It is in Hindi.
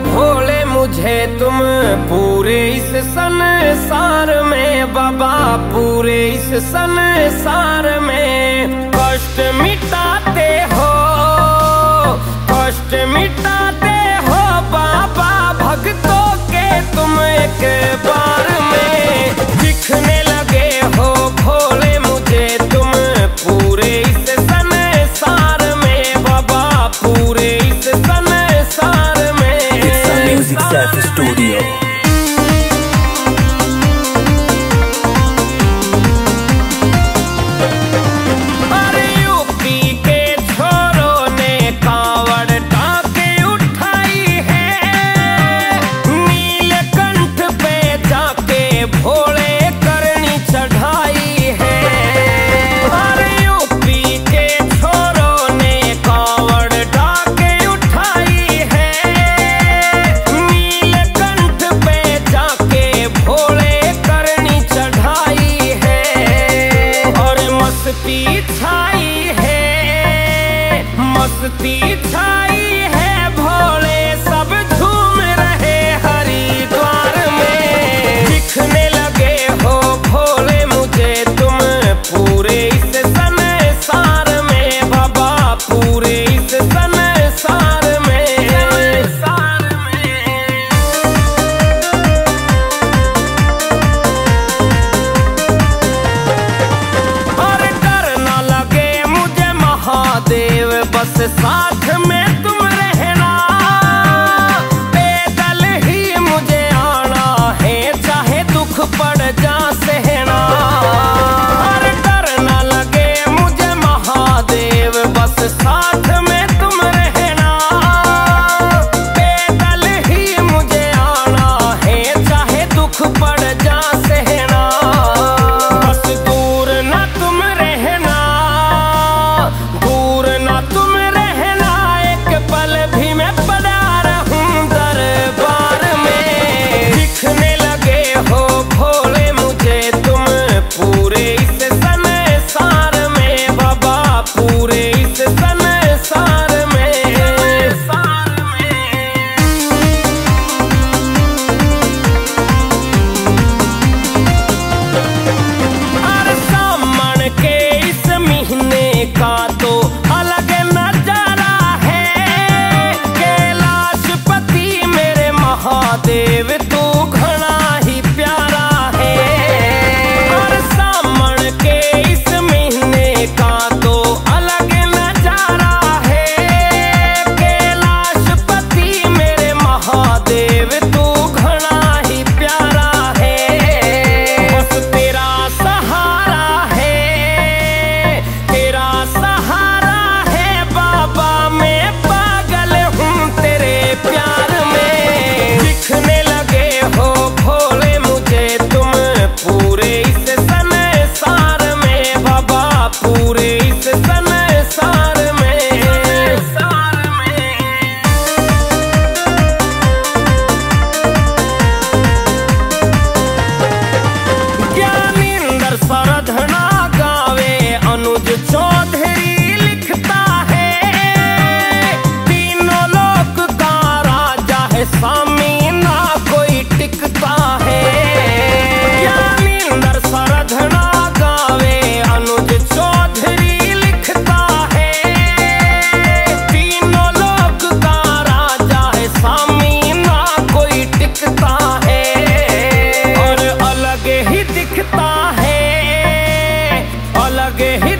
भोले मुझे तुम पूरे इस संसार में, बाबा पूरे इस संसार में कष्ट मिटाते हो, कष्ट मिटाते हो बाबा भक्तों के तुम एक बार में दिखने लगे हो भोले मुझे तुम पूरे इस संसार में, बाबा पूरे इस संसार। Music Cafe Studio। मस्ती छाई है भोले सब झूम रहे हरिद्वार में, दिखने लगे हो भोले मुझे तुम पूरे इस संसार में, बाबा पूरे इस संसार में, संसार में। और डर ना लगे मुझे महादेव, बस साथ में तुम रहना, पैदल ही मुझे आना है चाहे दुख पड़ जा सहना। और डर ना लगे मुझे महादेव, बस साथ में तुम रहना, पैदल ही मुझे आना है चाहे दुख पड़ जा सहना। बस दूर ना तुम रहना, दूर ना तुम भी मैं पड़ा रहूं दरबार में, दिखने लगे हो भोले मुझे तुम पूरे इस संसार में, बाबा पूरे इस संसार में, संसार में। और सामन के इस महीने का तो अलग महादेव तू घना ही प्यारा है, और सामन के इस महीने का तो अलग नजारा है, कैलाश पति मेरे महादेव तू घना ही प्यारा है। बस तेरा सहारा है, तेरा सहारा है बाबा मैं पागल हूँ तेरे प्यार में, दिखने लगे हो भोले मुझे तुम पूरे इस संसार में, बाबा पूरे इस संसार में, संसार में। ज्ञानेंद्र सरधना गावे अनुज चौधरी लिखता है, तीनों लोक का राजा है साम टिकता है। ज्ञानेंद्र सरधना गावे अनुज चौधरी लिखता है, तीनों लोक का राजा है स्वामी ना कोई टिकता है। और अलग ही दिखता है, अलग ही